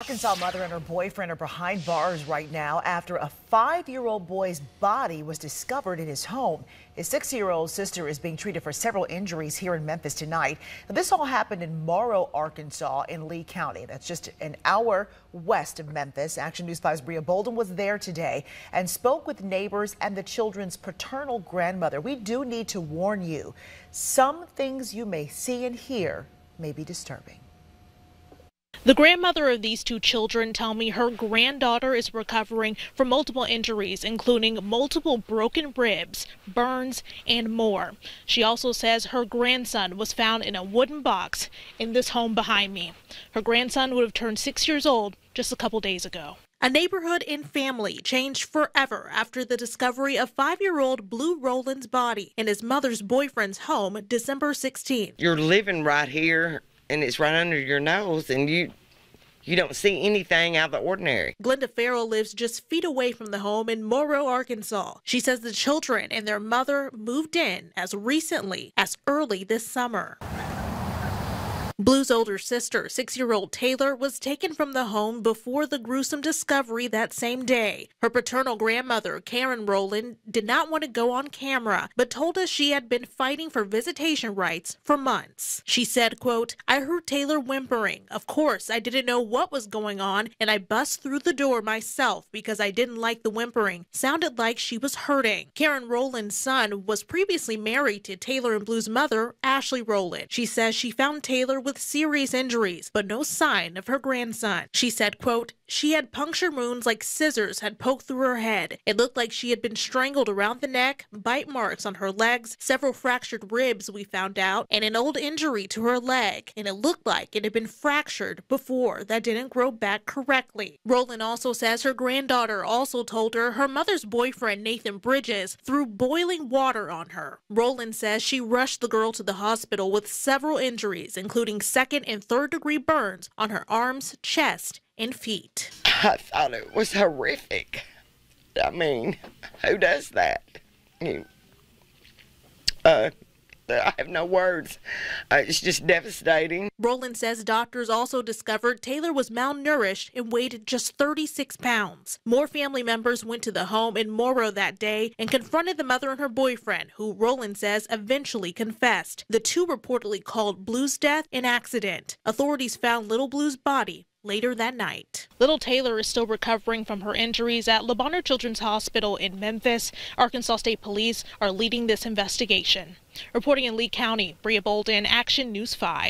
Arkansas mother and her boyfriend are behind bars right now after a 5-year-old boy's body was discovered in his home. His 6-year-old sister is being treated for several injuries here in Memphis tonight. Now, this all happened in Moro, Arkansas, in Lee County. That's just an hour west of Memphis. Action News 5's Bria Bolden was there today and spoke with neighbors and the children's paternal grandmother. We do need to warn you, some things you may see and hear may be disturbing. The grandmother of these two children tell me her granddaughter is recovering from multiple injuries, including multiple broken ribs, burns, and more. She also says her grandson was found in a wooden box in this home behind me. Her grandson would have turned 6 years old just a couple days ago. A neighborhood and family changed forever after the discovery of 5-year-old Blue Roland's body in his mother's boyfriend's home December 16th. You're living right here, and it's right under your nose, and you don't see anything out of the ordinary. Glenda Farrell lives just feet away from the home in Moro, Arkansas. She says the children and their mother moved in as recently as early this summer. Blue's older sister, 6-year-old Taylor, was taken from the home before the gruesome discovery that same day. Her paternal grandmother, Karen Roland, did not want to go on camera, but told us she had been fighting for visitation rights for months. She said, quote, "I heard Taylor whimpering. Of course, I didn't know what was going on, and I bust through the door myself because I didn't like the whimpering. Sounded like she was hurting." Karen Roland's son was previously married to Taylor and Blue's mother, Ashley Roland. She says she found Taylor with serious injuries, but no sign of her grandson. She said, quote, "She had puncture wounds like scissors had poked through her head. It looked like she had been strangled around the neck, bite marks on her legs, several fractured ribs we found out, and an old injury to her leg, and it looked like it had been fractured before that didn't grow back correctly." Roland also says her granddaughter also told her her mother's boyfriend, Nathan Bridges, threw boiling water on her. Roland says she rushed the girl to the hospital with several injuries, including second and third degree burns on her arms, chest, and feet. I thought it was horrific. I mean, who does that? I have no words. It's just devastating. Roland says doctors also discovered Taylor was malnourished and weighed just 36 pounds. More family members went to the home in Moro that day and confronted the mother and her boyfriend, who Roland says eventually confessed. The two reportedly called Blue's death an accident. Authorities found little Blue's body later that night. Little Taylor is still recovering from her injuries at Le Bonner Children's Hospital in Memphis. Arkansas State Police are leading this investigation. Reporting in Lee County, Bria Bolden, Action News 5.